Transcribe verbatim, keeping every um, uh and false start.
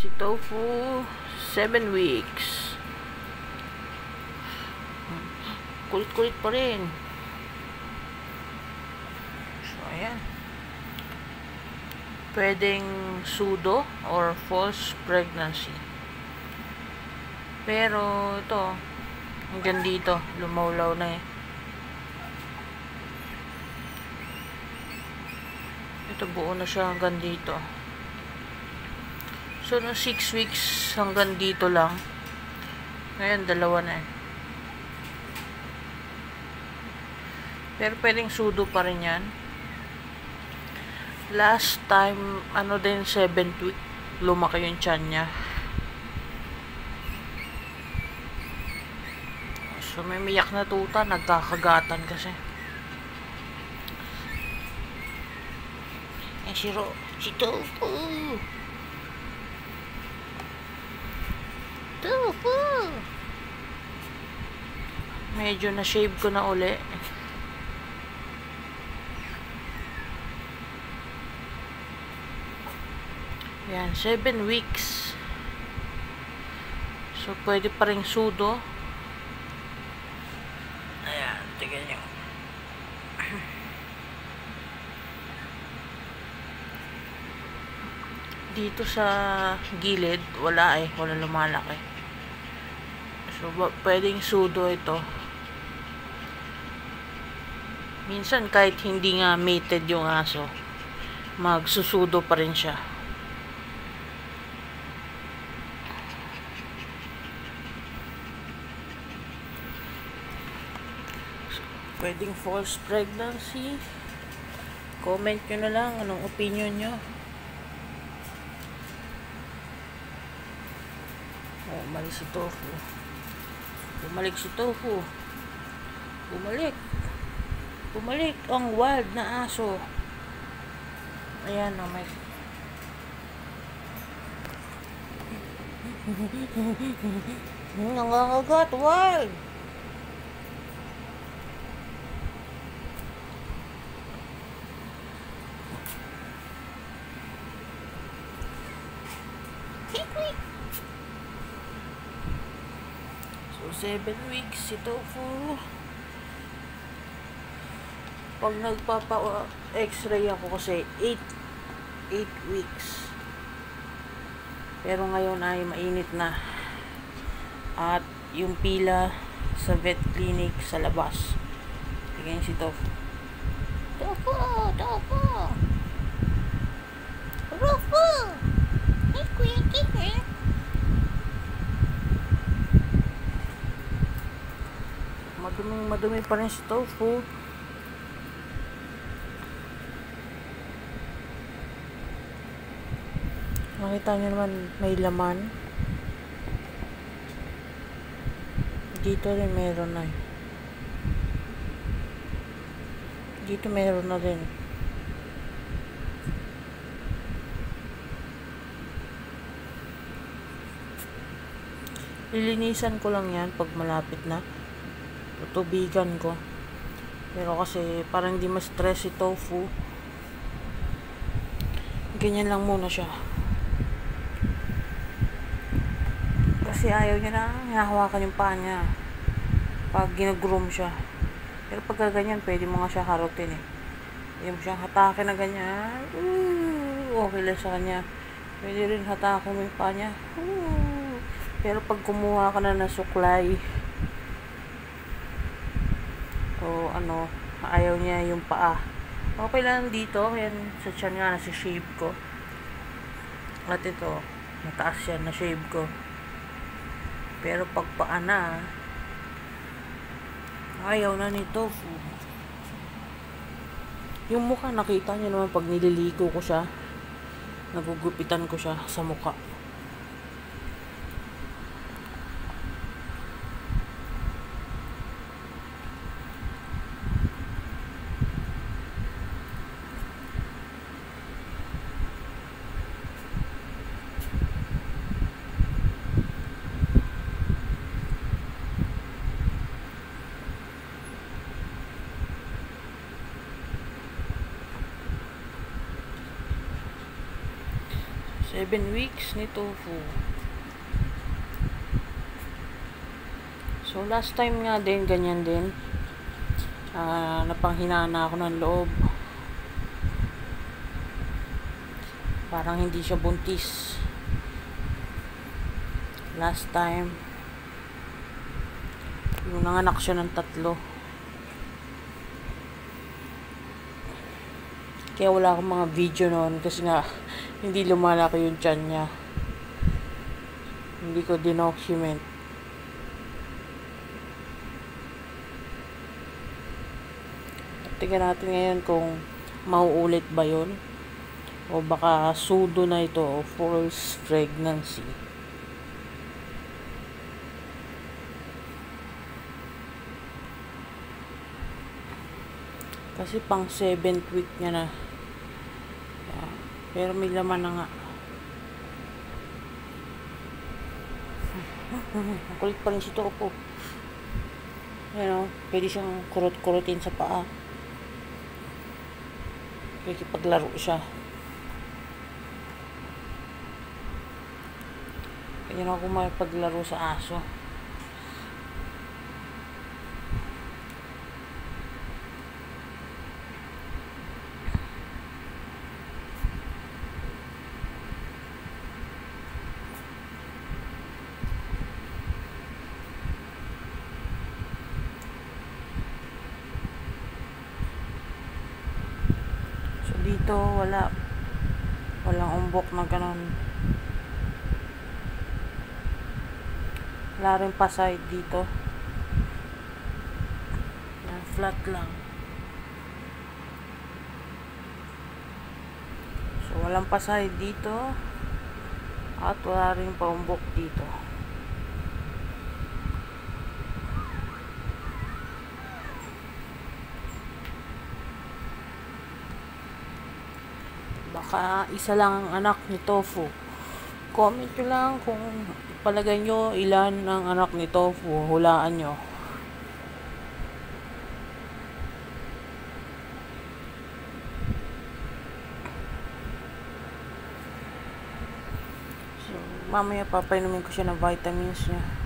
Si Tofu, seven weeks. Kulit-kulit pa rin. So, ayan. Pwedeng pseudo or false pregnancy. Pero, ito, hanggang dito, lumawlaw na eh. Ito, buo na siya hanggang dito. So, nung six weeks hanggang dito lang. Ngayon, dalawa na eh. Pero pwedeng pseudo pa rin yan. Last time, ano din, seventh week, lumaki yung tiyan niya. So, may miyak na tuta, nagkakagatan kasi. Ayan si Ro, si Tofu. Tofu! Medyo na-shave ko na uli. Ayan, seven weeks. So, pwede pa rin pseudo. Ayan, tignan nyo. Dito sa gilid, wala eh. Wala lumalaki. So, pwedeng pseudo ito. Minsan, kahit hindi nga mated yung aso, magsusudo pa rin siya. Pwedeng false pregnancy. Comment nyo na lang anong opinion nyo. Oh, mali si Tofu. Bumalik si Tofu. Bumalik. Bumalik ang wild na aso. Ayan o, oh, may... nangangagat, wild! seven weeks si Tofu. Pag nagpapa-x-ray ako kasi eight weeks. Pero ngayon ay mainit na. At yung pila sa vet clinic sa labas. Tingnan si Tofu. Tofu! Tofu! Tofu! Tofu! Maduming madumi pa rin si Tofu. Nakita nyo naman may laman. Dito rin meron na. Dito meron na rin. Lilinisan ko lang yan pag malapit na. Tubigan ko. Pero kasi parang hindi ma-stress si Tofu. Ganyan lang muna siya. Kasi ayaw niya na hinahawakan yung paa niya pag ginagroom siya. Pero pagka ganyan, pwede mo nga siya harutin eh. Pwede mo siyang hatakin na ganyan. Ooh, okay lang sa kanya. Pwede rin hatakin mo yung paa niya. Ooh. Pero pag kumuha ka na ng suklay, o ano, ayaw niya yung paa. Okay lang dito. Yan, sa tiyan nga, nasi-shave ko. At ito, mataas yan, na-shave ko. Pero pag paa na, ayaw na ni Tofu. Yung mukha, nakita niyo naman pag nililigo ko siya, nagugupitan ko siya sa mukha. seven weeks ni Tofu. So last time nga din ganyan din. Ah, napanghinaan na ako ng loob. Parang hindi siya buntis. Last time yung nanganak siya ng tatlo. Kaya wala akong mga video noon kasi nga hindi lumalaki yung tiyan niya. Hindi ko dinocument. Tingnan natin ngayon kung mauulit ba yun o baka pseudo na ito o false pregnancy. Kasi pang seventh week niya na. Pero may laman na nga. Ang kulit pa rin si Tofu. You know, pwede siyang kurot-kurotin sa paa. Pwede paglaro siya. Pwede na ako makipaglaro sa aso. Dito wala walang umbok na ganun, wala rin pa side dito, flat lang. So walang pa side dito at wala rin pa umbok dito. Baka isa lang ang anak ni Tofu. Comment nyo lang kung palagay nyo ilan ang anak ni Tofu. Hulaan nyo. So, mamaya papainumin ko siya ng vitamins niya.